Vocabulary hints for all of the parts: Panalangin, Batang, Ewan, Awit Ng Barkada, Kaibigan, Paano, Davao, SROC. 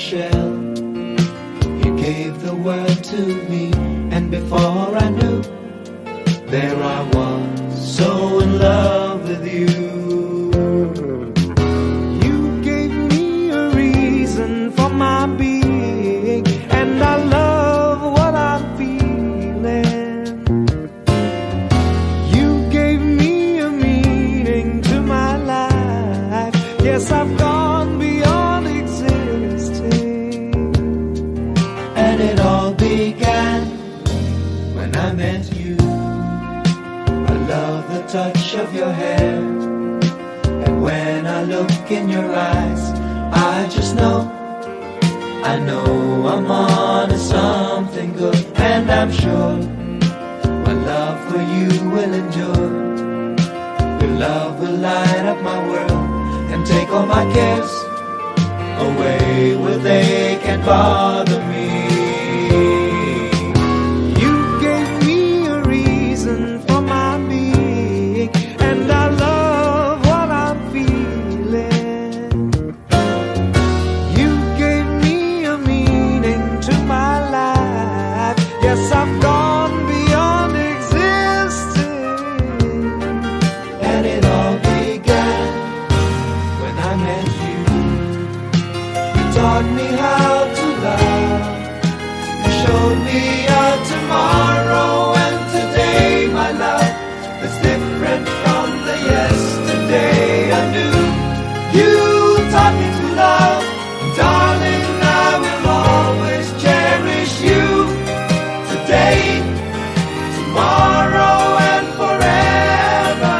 shell. You gave the word to me, and before I knew, there I was, so in love with you. You gave me a reason for my being, and I love what I'm feeling. You gave me a meaning to my life. Yes, I've gone beyond existing. And it all began when I met you. I love the touch of your hair, and when I look in your eyes, I just know, I know I'm on to something good. And I'm sure my love for you will endure. Your love will light up my world and take all my cares away where they can bother me. I've gone beyond existing, and it all began when I met you. You taught me how to love, you showed me a tomorrow, and today, my love, is different from the yesterday I knew. You taught me to love, darling, I will always cherish you. Today, tomorrow, and forever.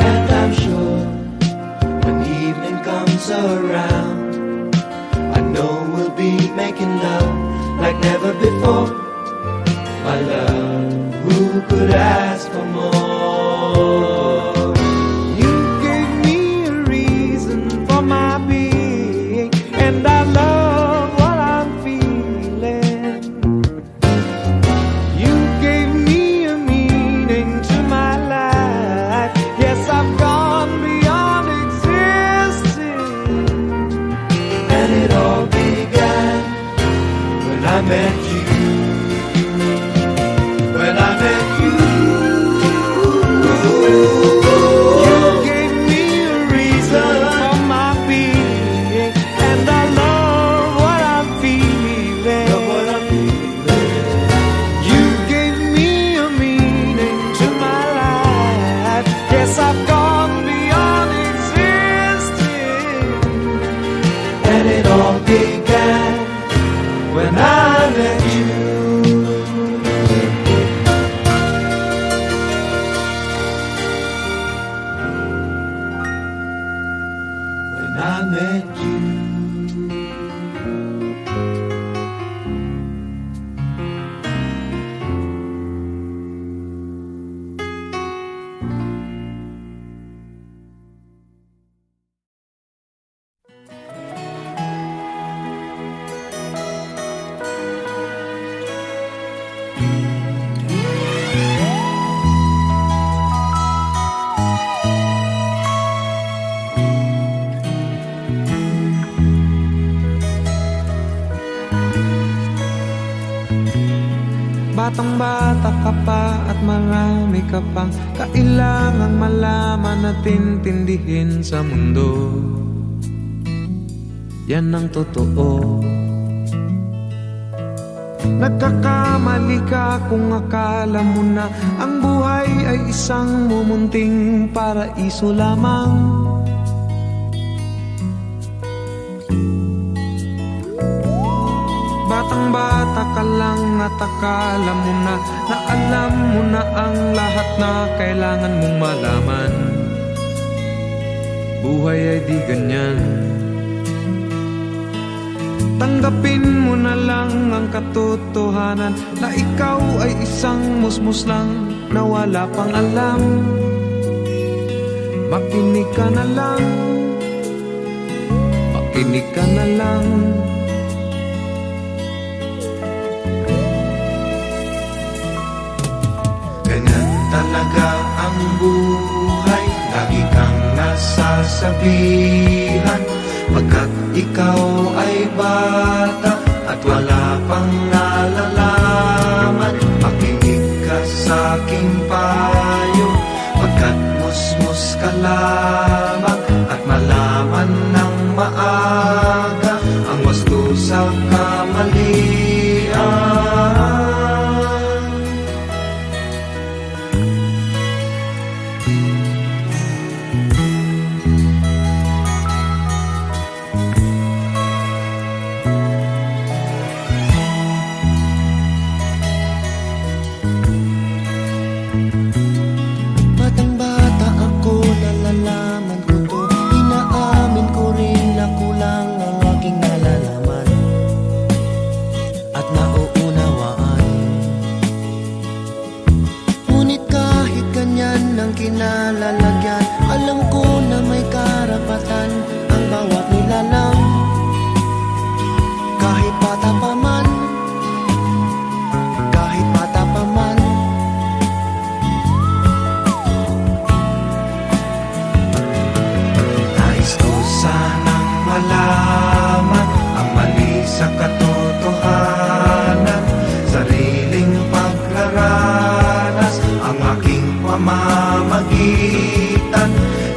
And I'm sure when evening comes around, I know we'll be making love like never before. My love, who could ask for more? You gave me a reason for my being, and I love what I'm feeling. You gave me a meaning to my life. Yes, I've gone beyond existing, and it all began when I met you. Batang bata ka pa at marami ka pang kailangang malaman at intindihin sa mundo. Yan ang totoo. Nagkakamali ka kung akala mo na ang buhay ay isang mumunting paraiso lamang. Batang bata ka lang at akala mo na na alam mo na ang lahat na kailangan mong malaman. Buhay ay di ganyan. Tanggapin mo na lang ang katotohanan na ikaw ay isang musmus lang na wala pang alam. Makinig ka na lang, makinig ka na lang. mahalaga ang buhay. Lagi kang nasasabihan, pagkat ikaw ay bata at wala pang nalalaman. Makinig ka sa aking payo, pagkat musmus ka lamang at malaman ng maaga ang wasto sa kamalian. Batang bata ako, nalalaman ko to. Inaamin ko rin na kulang ang aking nalalaman at nauunawaan. Ngunit kahit ganyan ang kinalalagyan, alam ko na may karapatan ang bawat nilalang. Kahit bata pa man, kahit bata pa man. Nais ko sanang malaman ang mali sa katotohanan. Sariling paglaranas ang aking pamamagitan.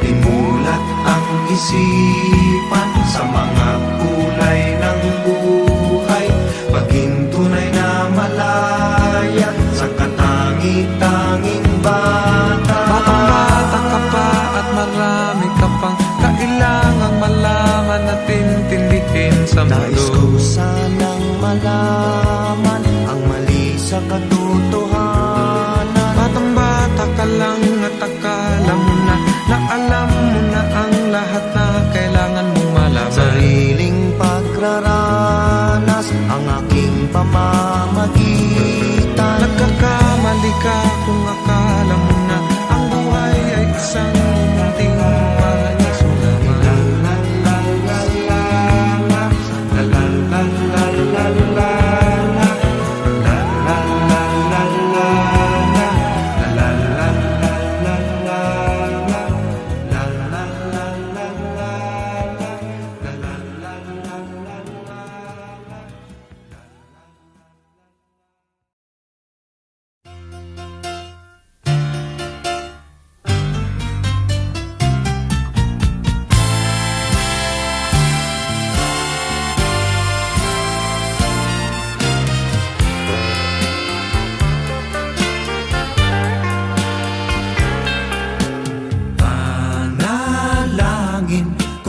Imulat ang isipan sa mga kulay ng buhay. Paging tunay na malaya sa katangi-tanging bata. Batang bata ka pa at marami ka pang kailangang malaman at intindihin sa mundo. Nais ko sanang malaman ang mali sa katotohanan. Batang bata ka lang at akala mo na na alam mo na ang lahat na kailangan mong malaman. Sariling pagraranas ang aking pamamagitan. Nagkakamali ka kung akala mo na ang buhay ay isang munting mga isulaman.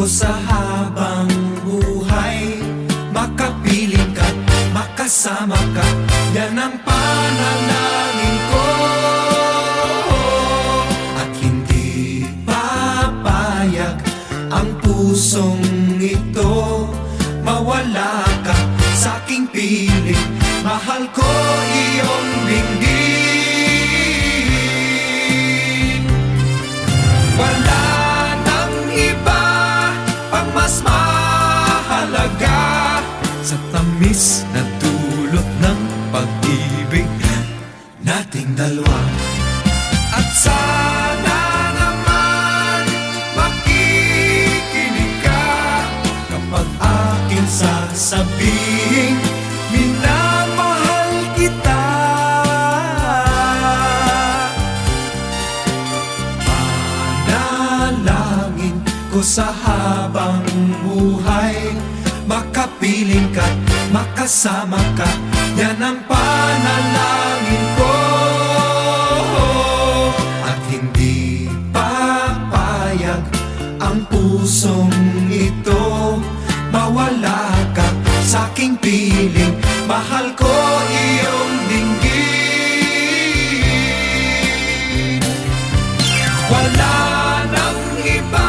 Sa habang buhay, makapiling ka, makasama ka, yan ang panalangin ko. At hindi papayag ang pusong ito, mawala ka sa aking piling, mahal ko iyong binggit. Wala mas mahalaga sa tamis na dulot ng pag-ibig nating dalawa. At sana naman makikinig ka kapag akin sasabihin minamahal kita. Panalangin ko sa habang buhay, makapiling ka, makasama ka, yan ang panalangin ko. At hindi papayag ang pusong ito, mawala ka sa aking piling, mahal ko iyong dinggin. Wala nang iba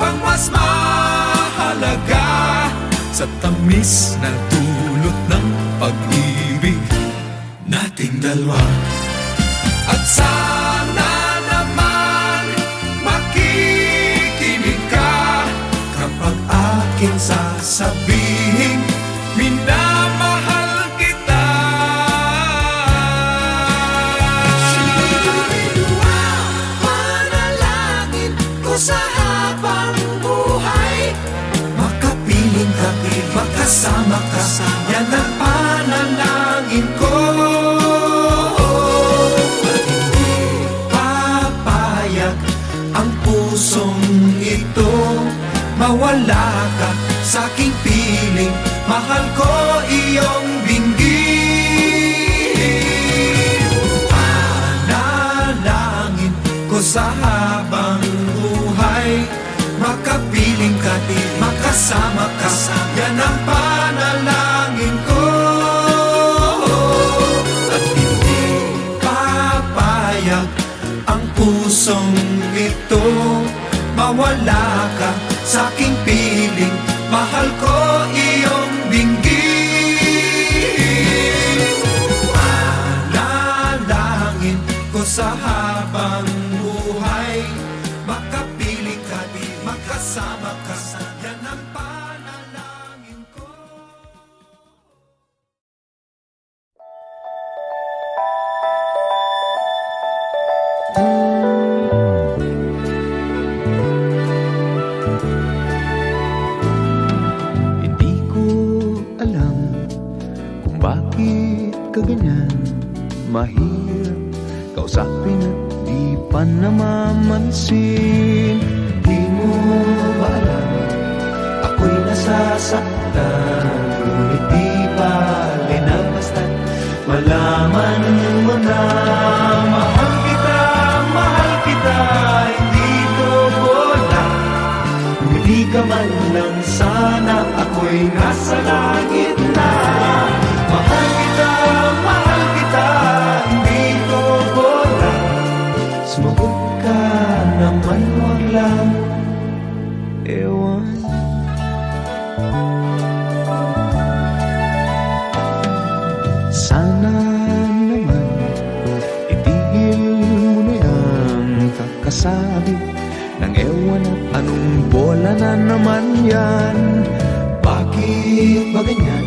pang mas mahalaga sa tamis na dulot ng pag-ibig nating dalawa. At sana naman makikinig ka kapag akin sasabihin minamahal kita. kasama ka, yan ang panalangin ko. At hindi papayag ang pusong ito, mawala ka sa aking piling, mahal ko iyong binggin. Panalangin ko sa habang buhay, makapiling ka di makasama ka, yan ang panalangin ko. At hindi papayag ang pusong ito, mawala ka sa aking piling, mahal ko iyong binggin. Panalangin ko sa habang buhay, makapiling ka di makasama ka, yan ang panalangin ko. Hindi ko alam kung bakit ka ganyan, mahirap kausapin at di pa namamansin. Di mo ba alam ako'y nasasaktan, ngunit di pa linaw basta't malaman mo na mahal kita, hindi to bola. Hindi ka man lang sana, ako'y nasa langit na. Mahal kita, hindi to bola. Sumagot ka naman, wag lang ewan. Sana naman itigil mo na yung kakasabi ng ewan at anong bola na naman yan. Bakit ba ganyan?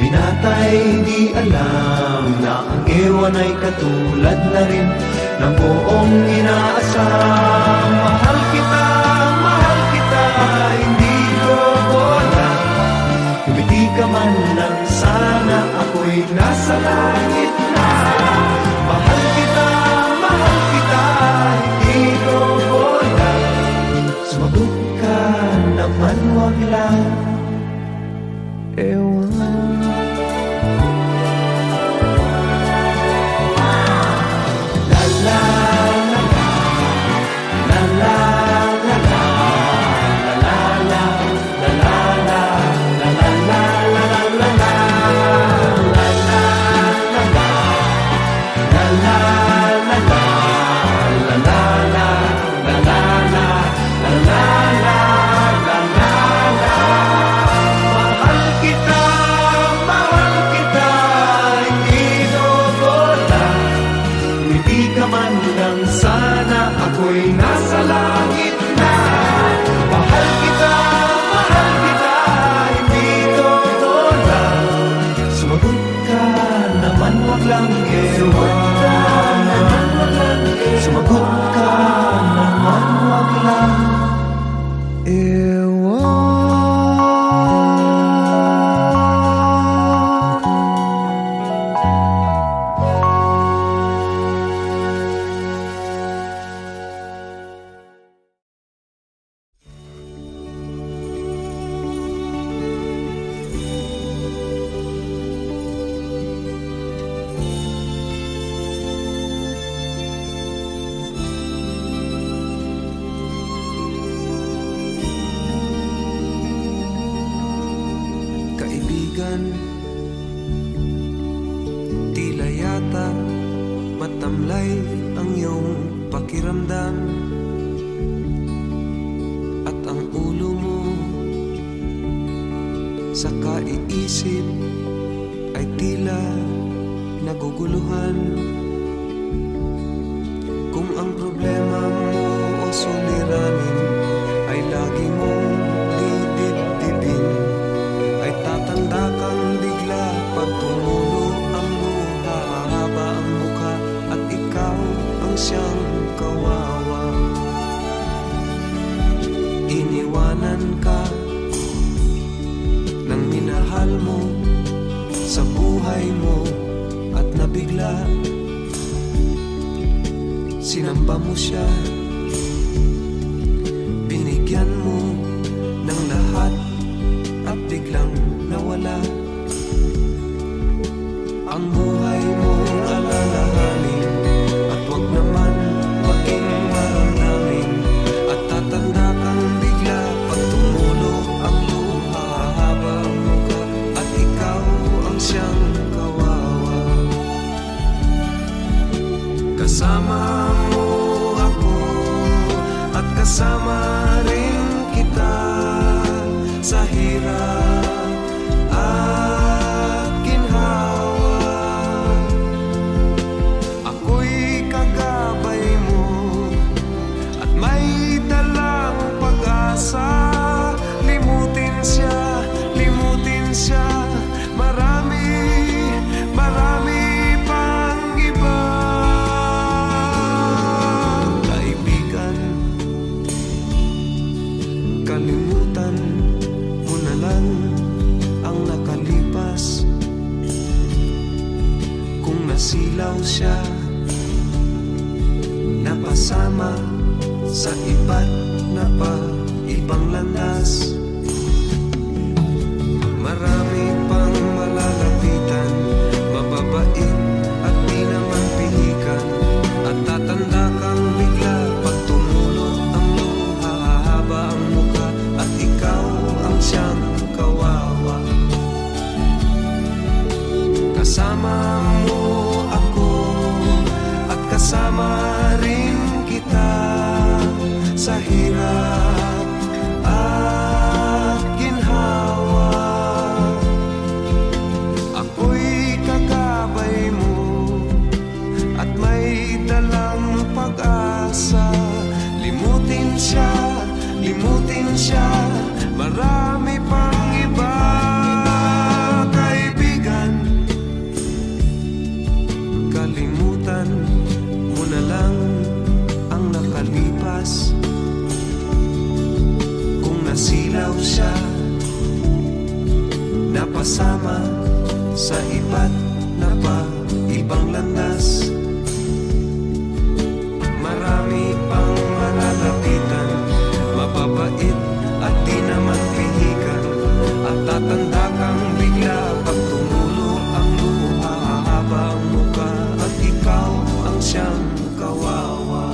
Binata'y di alam na ang ewan ay katulad na rin ng buong inaasam. Mahal kita, hindi ko bola. Kumiti ka man lang sana, ako'y nasa langit na. Mahal kita, hindi ko bola. Sumagot ka naman, wag lang ewan. Tila yata matamlay ang iyong pakiramdam, at ang ulo mo sa kaiisip ay tila naguguluhan. Kung ang problema mo o suliranin ay lagi mong didip-dipin, tatanda kang bigla pag tumulo ang luha, hahaba ang mukha at ikaw ang siyang kawawa. Iniwanan ka ng buhay mo at nabigla. Sinamba mo siya, binigyan mo ng lahat at biglang nawala. Ang buhay mo alalahanin at huwag naman maging maramdamin. At tatanda kang bigla pag tumulo ang luha, habang muka at ikaw ang siyang kawawa. Kasama mo ako at kasama rin kita sa hirap at ginhawa. Ako'y kagabay mo at may dalang pag-asa. Limutin siya, limutin siya. Marami, marami pang iba. Kaibigan, kalimutan mo na lang ang nakalipas. Kung nasilaw siya, napasama sa iba't ibang landas. Marami pang malalapitan, mababait at di naman pihikan. At tatanda kang bigla pag tumulo ang luha, hahaba ang muka at ikaw ang siyang kawawa. Kasama mo ako at kasama rin kita sa hirap at ginhawa. Ako'y kakabay mo at may dalang pag-asa. Limutin siya, limutin siya. Marami pang iba, kaibigan. Kalimutan mo na lang ang nakalipas. Kung nasilaw siya, napasama sa iba't ibang landas. Marami pang malalapitan, mababait at di naman pihikan. At tatanda kang bigla pag tumulo ang luha, hahaba ang muka at ikaw ang siyang kawawa.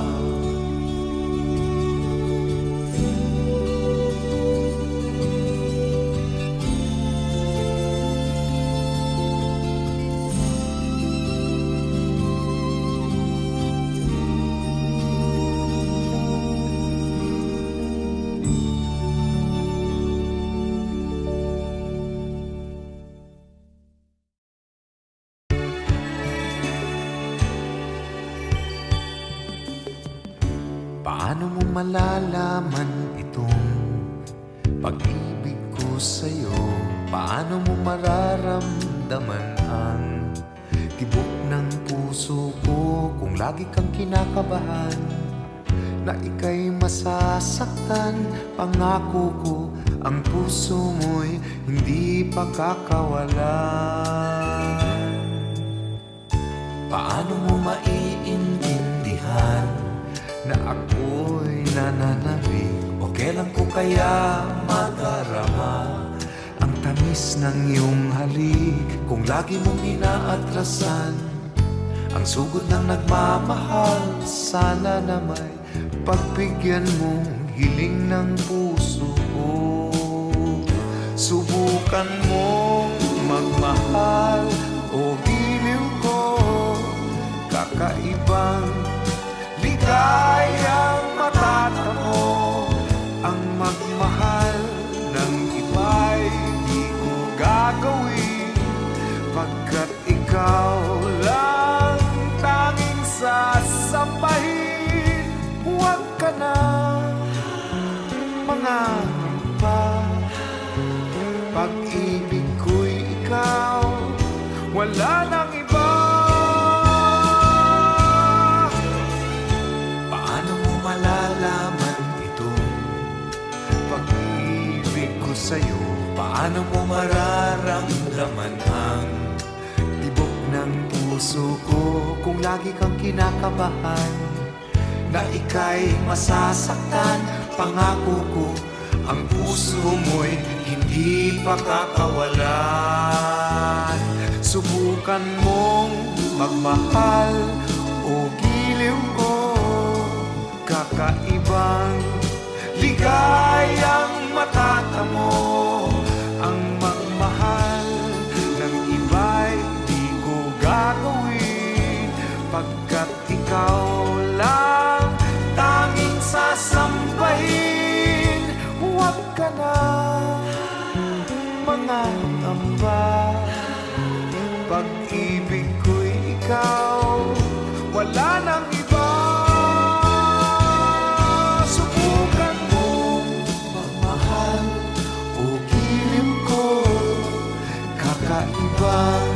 Paano mo malalaman itong pag-ibig ko sa'yo? Paano mo mararamdaman ang tibok ng puso ko? Kung lagi kang kinakabahan na ika'y masasaktan, pangako ko ang puso mo'y hindi pa kakawalan. Paano mo maiintindihan na ako'y nananabik? O kailan ko kaya madarama ang tamis ng iyong halik? Kung lagi mong inaatrasan ang sugod ng nagmamahal, sana na may pagbigyan mong hiling ng puso ko. Subukan mong magmahal, o giliw ko kakaibang kaya matatamo. Ang magmahal ng iba'y di ko gagawin, pagkat ikaw lang tanging sasambahin. Huwag ka na mangangamba, pag-ibig ko'y ikaw, wala nang iba. Paano mo mararamdaman ang ng puso ko kung lagi kang kinakabahan na ika'y masasaktan. Pangako ko, ang puso mo'y hindi pakakawalan. Subukan mong magmahal o giliw ko, kakaibang ligayang matatamo. Pagkat ikaw lang tanging sasambahin, huwag ka na mga tamba. Pag-ibig ko'y ikaw, wala nang iba. Subukan mong magmahal o giliw ko, kakaibang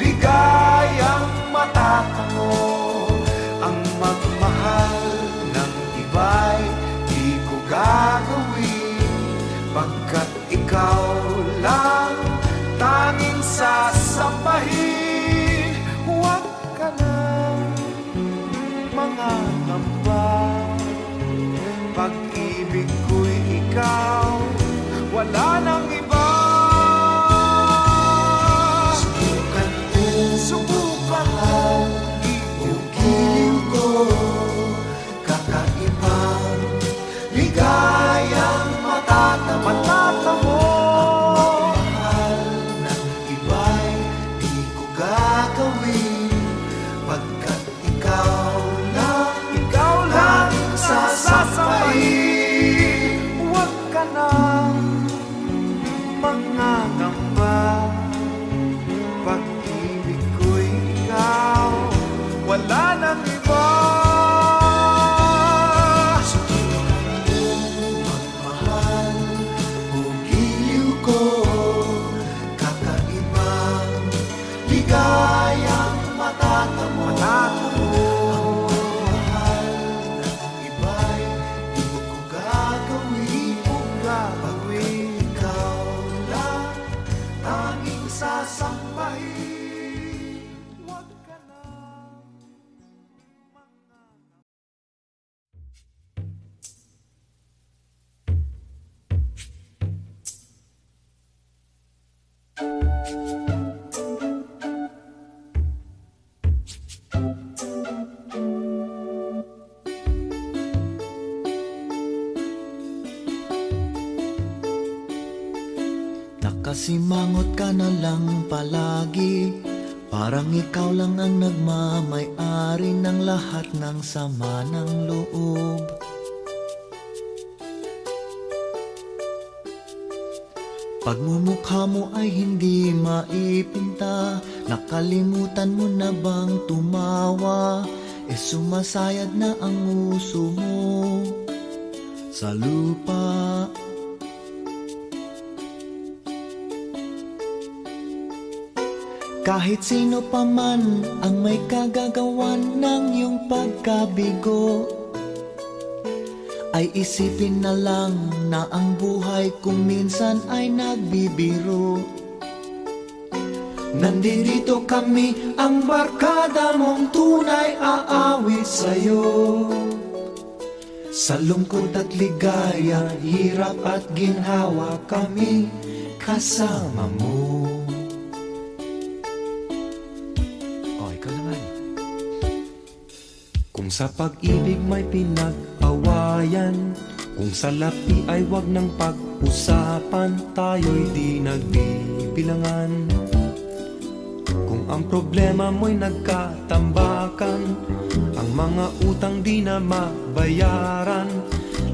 ligayang matatamo. Ang magmahal ng iba'y di ko gagawin, pagkat ikaw lang tanging sasambahin. Huwag ka na mga namba. Pag-ibig ko'y ikaw, wala nang iba. Nakasimangot ka na lang palagi, parang ikaw lang ang nagmamay-ari ng lahat ng sama ng loob. Pagmumukha mo ay hindi maipinta, nakalimutan mo na bang tumawa? E sumasayad na ang uso mo sa lupa. Kahit sino pa man ang may kagagawan ng iyong pagkabigo, ay isipin na lang na ang buhay kung minsan ay nagbibiro. Nandito kami ang barkada mong tunay, aawit sa'yo sa lungkot at ligaya, hirap at ginhawa, kami kasama mo. Kung sa pag-ibig may pinag-awayan, kung sa lapi ay wag nang pag-usapan, tayo'y di nagbibilangan. Kung ang problema mo'y nagkatambakan, ang mga utang di na mabayaran,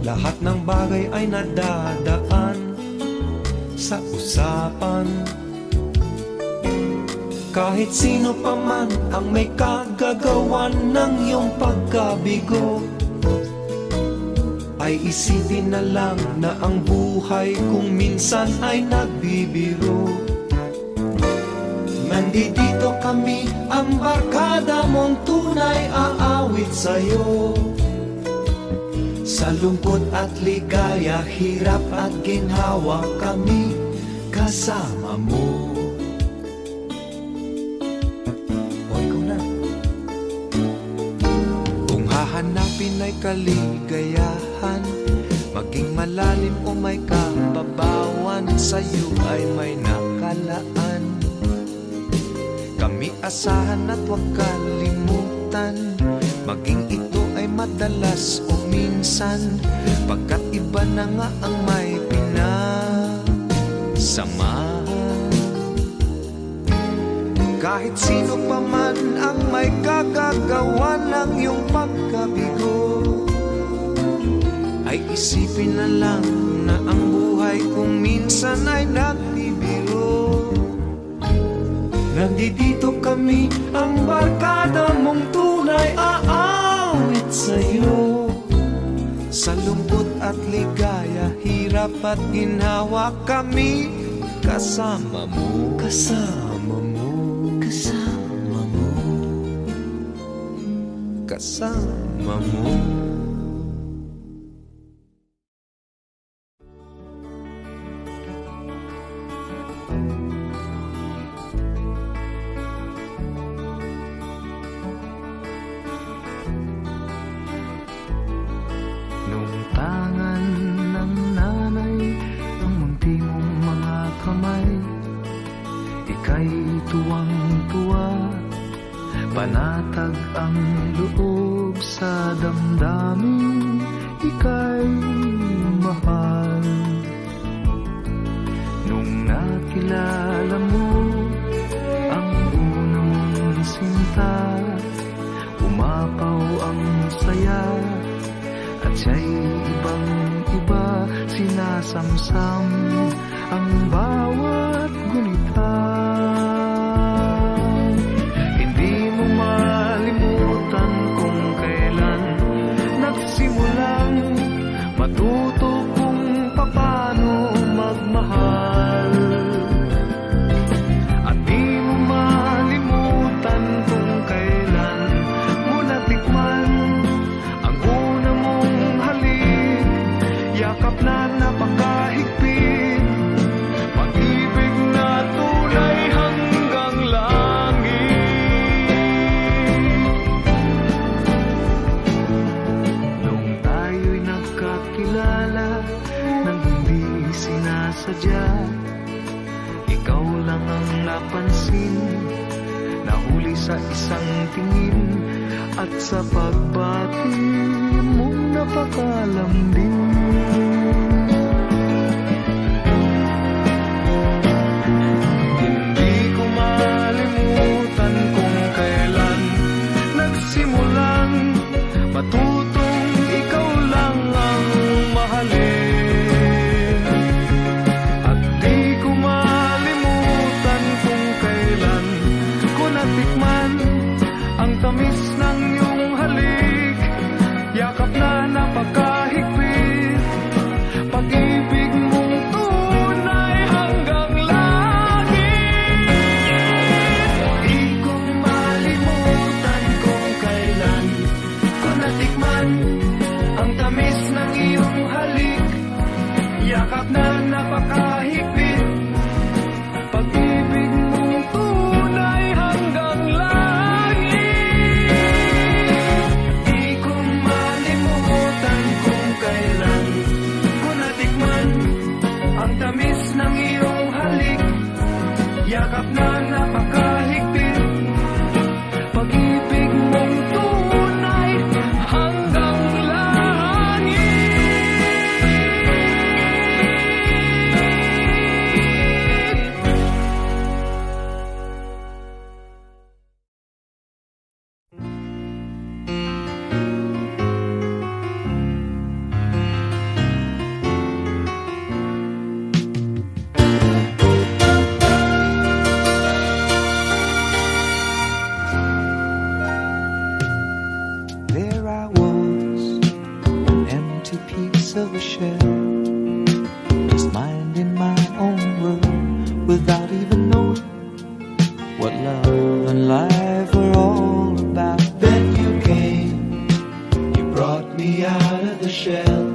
lahat ng bagay ay nadadaan sa usapan. Kahit sino pa man ang may kagagawan ng iyong pagkabigo, ay isipin na lang na ang buhay kung minsan ay nagbibiro. Nandito kami ang barkada mong tunay, aawit sa'yo sa lungkot at ligaya, hirap at ginhawa, kami kasama mo. Pinay kaligayahan, maging malalim o may kababawan, sa'yo ay may nakalaan. Kami asahan at huwag kalimutan, maging ito ay madalas o minsan, pagkat iba na nga ang may pinasama. Kahit sino pa man ang may kagagawa ng iyong pagkabigo, ay isipin na lang na ang buhay kung minsan ay nagbibiro. Nandito kami ang barkada mong tunay, aawit sa'yo. Sa lungkot at ligaya, hirap at ginawa, kami kasama mo, kasama mo, kasama mo, kasama mo. Nung tangan ng nanay ang munti mong mga kamay, ika'y tuwang-tuwa, panatag ang loob sa damdamin, ika'y mahal. Nung nakilala mo ang unang sinta, umapaw ang saya at siya'y ibang-iba, sinasamsam ang bawat gunita. Hindi mo malimutan kung kailan nagsimulang matuto kung paano magmahal. At di mo malimutan kung kailan mo natikman ang una mong halik, yakap na napakahigpit, pag-ibig na tulay hanggang langit. Nung tayo'y nagkakilala nang hindi sinasadya, ikaw lang ang napansin, nahuli sa isang tingin, at sa pagbati mong napakalambing. Hindi ko malimutan kung kailan nagsimulan matutong ikaw lang ang mahalin. At di ko malimutan kung kailan ko natikman ang tamis ng iyong halik, yakap na napakahigpit, pag-ibig mong tunay hanggang langit. Di ko malimutan kung kailan ko natikman ang tamis ng iyong halik, yakap na napakahigpit, pag-ibig mong tunay hanggang langit. Di ko malimutan kung kailan ko natikman ang tamis ng iyong halik, yakap na napakahigpit, pag-ibig mong tunay hanggang langit. There I was, an empty piece of a shell, just minding my own world without even knowing what love and life were all about. Then you came, you brought me out of the shell,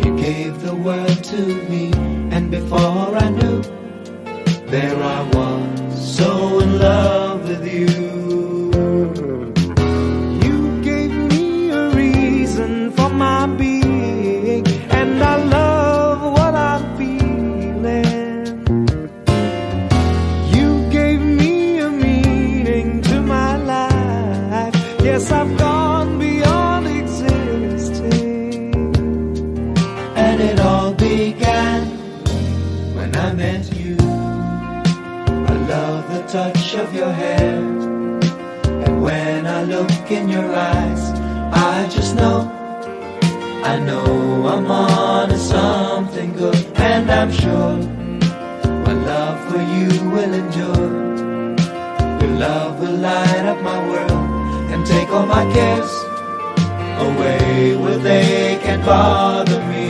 you gave the word to me, and before I knew, there I was, so in love with you. You gave me a reason when I met you. I love the touch of your hair, and when I look in your eyes, I just know, I know I'm on to something good. And I'm sure my love for you will endure. Your love will light up my world and take all my cares away where they can bother me.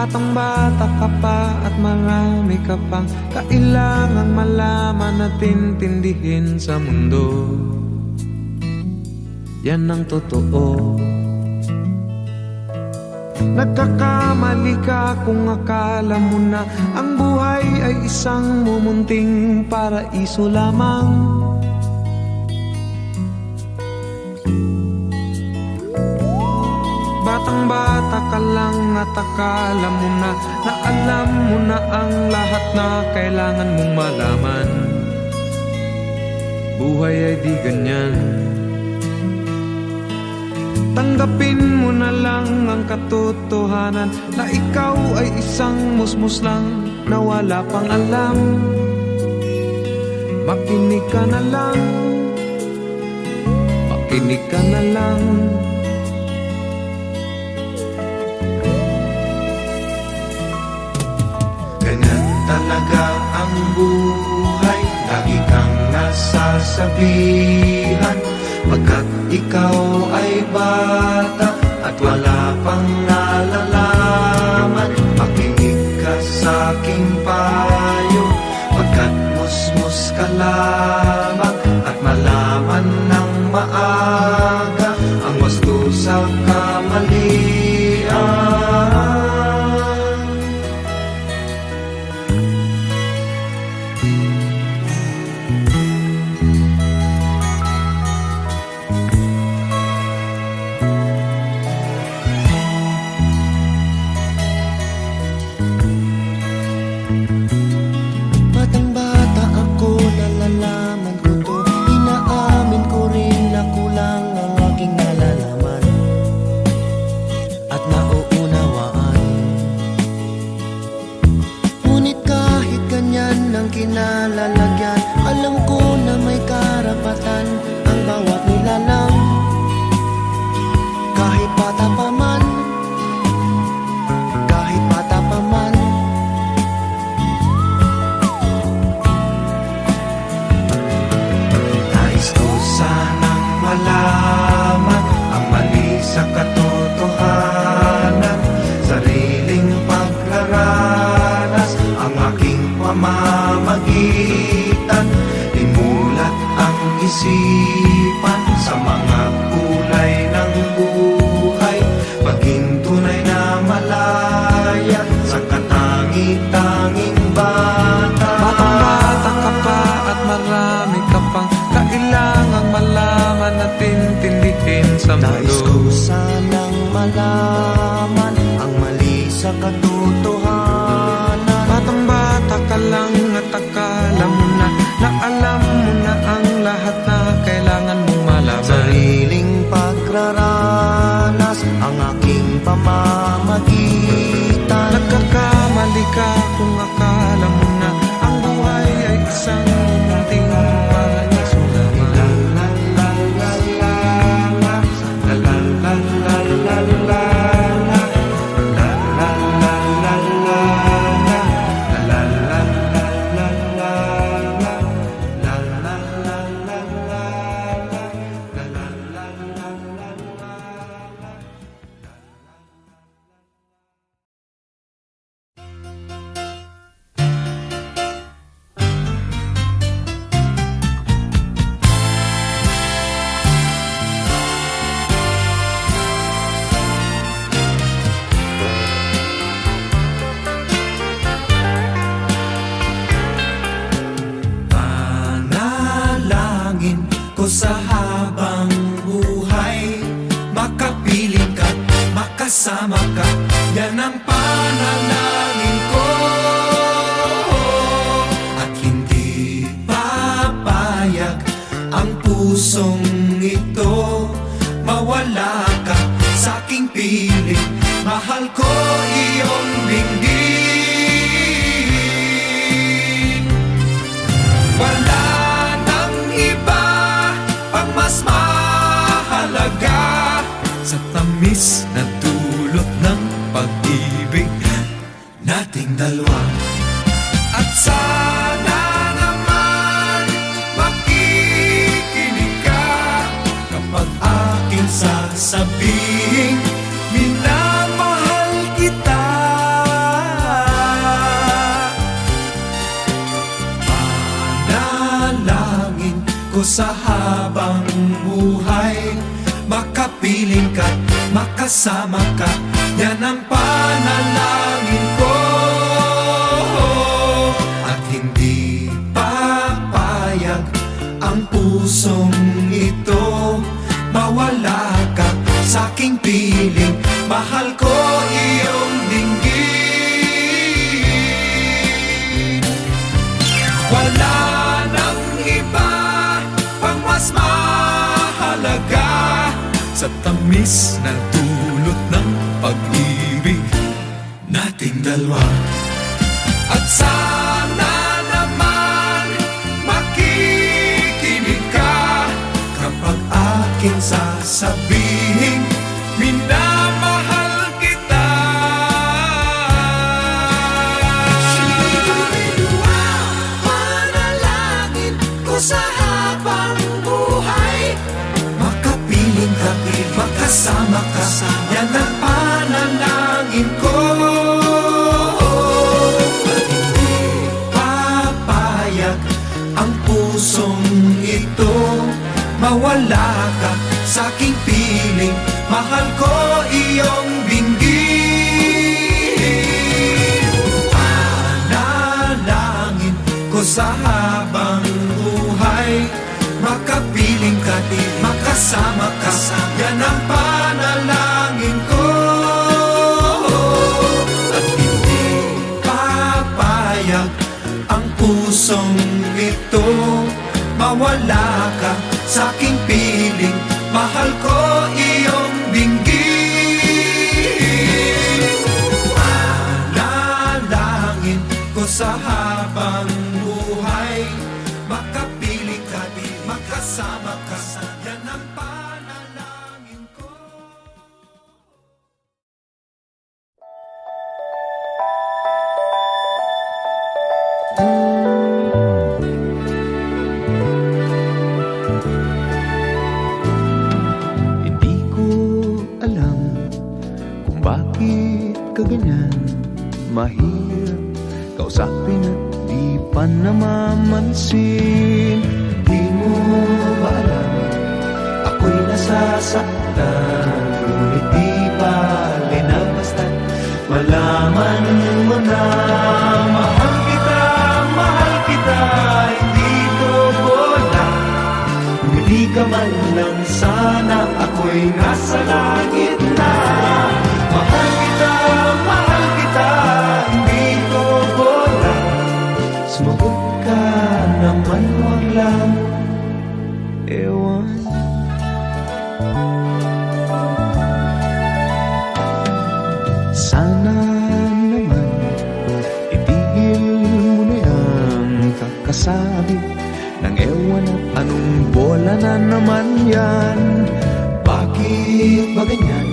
Batang-bata ka pa at marami ka pang kailangang malaman at intindihin sa mundo. Yan ang totoo. Nagkakamali ka kung akala mo na ang buhay ay isang mumunting paraiso lamang. Batang-bata ka lang at akala mo na na alam mo na ang lahat na kailangan mong malaman. Buhay ay di ganyan. Tanggapin mo na lang ang katotohanan na ikaw ay isang musmus lang na wala pang alam. Makinig ka na lang, makinig ka na lang. Talaga ang buhay, lagi kang nasasabihan, pagkat ikaw ay bata at wala pang nalalaman. Makinig ka sa aking payo, pagkat musmus ka lamang, at malaman ng maaga ang wasto sa kamalian. nalalagyan. Alam ko na may karapatan ang bawat nilalang, kahit bata pa man, kahit bata pa man. Nais ko sanang malaman ang mali sa katotohanan, sariling paglaranas ang aking pamamagitan. Imulat ang isipan sa mga kulay ng buhay, maging tunay na malaya sa katangi-tanging bata. Batang-bata ka pa at marami ka pang kailangang malaman at intindihin sa mundo. Nais ko sanang malaman ang mali sa katotohanan. Batang-bata ka lang at akala mo na alam mo na ang lahat na kailangan mong malaman. Sariling pagraranas ang aking pamamagitan. Nagkakamali ka kung akala mo na ang buhay ay isang munting mga sulaman. Sa habang buhay, makapiling ka, makasama ka, yan ang panalangin ko. At hindi papayag ang pusong ito, mawala ka sa aking piling, mahal ko iyong binggit. Wala mas mahalaga sa tamis na dulot ng pag-ibig nating dalawa. At sana naman makikinig ka kapag aking sasabihin minamahal kita. Panalangin ko sa habang buhay, makapiling ka, makasama ka, yan ang panalangin ko. At hindi papayag ang pusong ito, mawala ka sa aking piling, mahal ko iyong dinggin. Wala nang iba pang mas mahalaga sa tamis na dulot ng pag-ibig nating dalawa. At sana naman makikinig ka kapag akin sasabihin minamahal kita. Panalangin ko sa habang buhay, makapiling ka, makasama ka, yan ang panalangin ko. At hindi papayag ang pusong ito, mawala ka sa aking piling, mahal ko iyong binggin. Panalangin ko sa habang buhay, makapiling ka, makasama ka, yan ang panalangin ko. At hindi papayag ang pusong ito, mawala ka sa aking piling, mahal ko iyong dinggin. Panalangin ko sa habang buhay, Hindi ko alam kung bakit ka ganyan, mahirap kausapin at di pa namamansin. Di mo ba alam ako'y nasasaktan, ngunit di pa linaw basta't malaman mo na mahal kita, mahal kita. Hindi totoo lang, hindi ka man lang sana, ako'y nasa langit na. Mahal kita, mahal kita. Hindi totoo lang, sumagot ka naman, wag lang ewan. Sana naman itigil mo na yung kakasabi ng ewan at anong bola na naman yan. Bakit ba ganyan?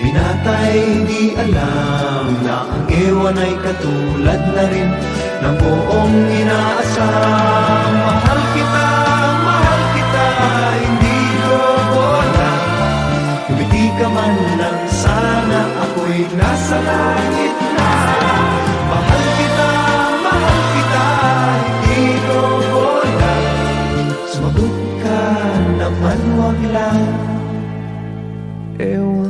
Binata'y di alam na ang ewan ay katulad na rin ng buong inaasam. Mahal kita, mahal kita. Hindi ko bola, kumiti ka man lang sana, ako'y nasa langit na. Mahal kita, hindi ko bola, sumagot ka naman, wag lang ewan.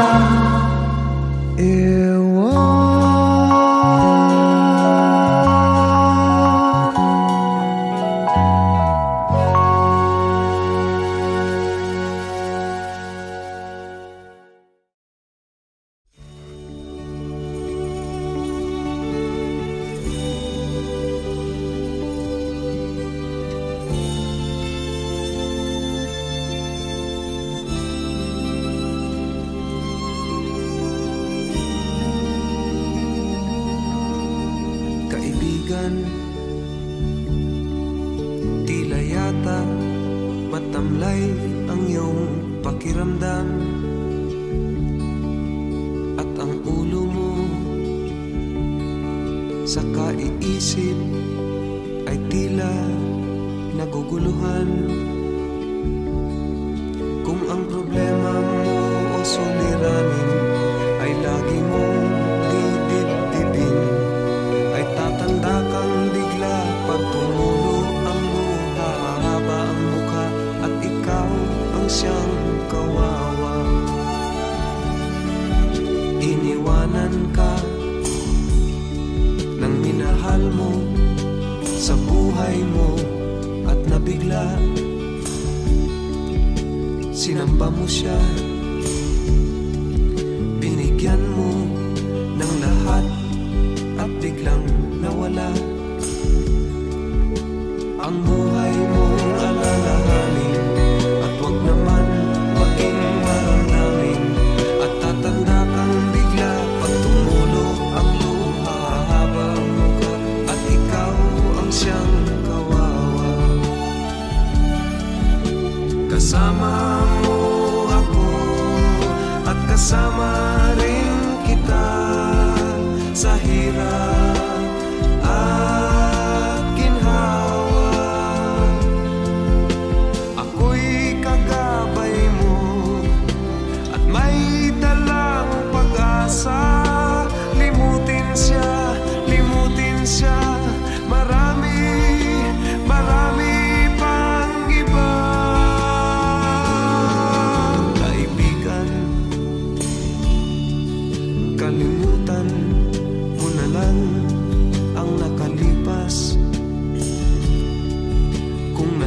Marami pang iba.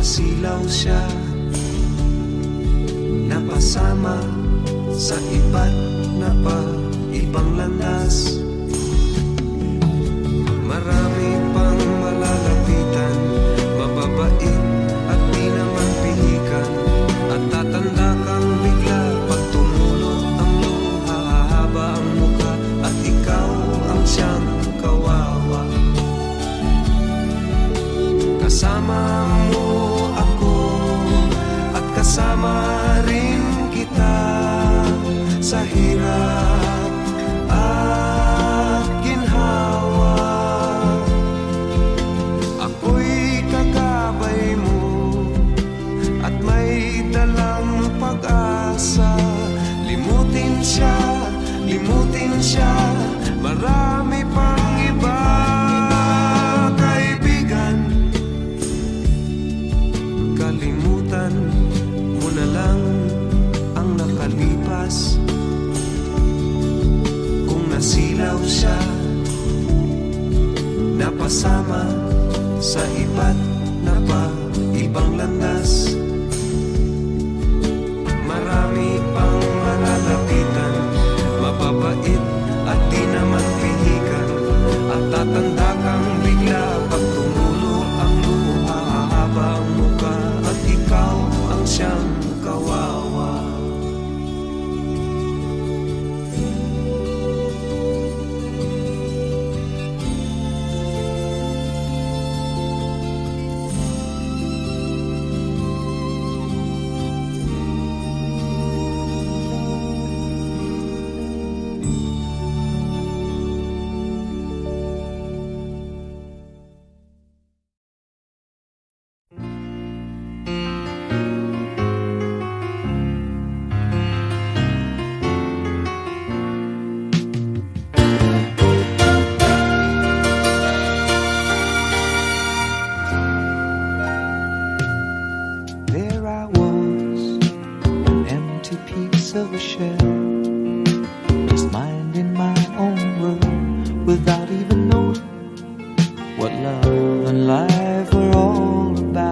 Napasilaw siya, napasama sa iba't ibang landas. Marami pang malalapitan, mababait at di naman pihikan. At tatanda kang bigla pag tumulo ang luha, hahaba ang muka at ikaw ang siyang kawawa. Kasama mo ako at kasama rin kita sa hirap at ginhawa. Ako'y kakabay mo at may dalang pag-asa. Limutin siya, marami pang iba, kaibigan. Kalimutan mo na lang ang nakalipas. Nasilaw siya, napasama sa iba't ibang landas. Marami pang malalapitan, mababait at di naman pihikan. At tatanda kang bigla pag tumulo ang luha, hahaba ang muka at ikaw ang siyang kawawa. You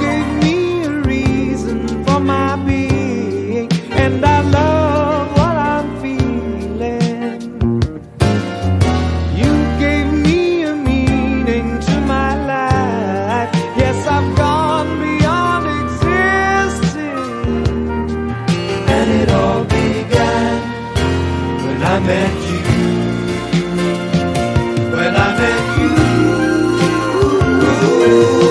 gave me a reason for my I met you, when I met you, you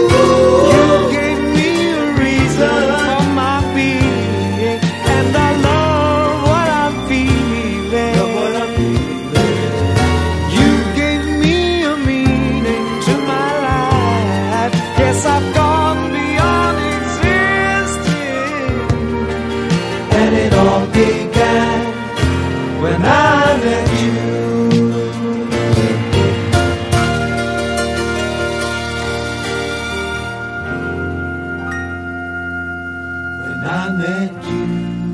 gave me a reason for my being, and I love what I'm feeling. You gave me a meaning to my life. Yes, I've gone beyond existing, and it all began when I met you. When I met you.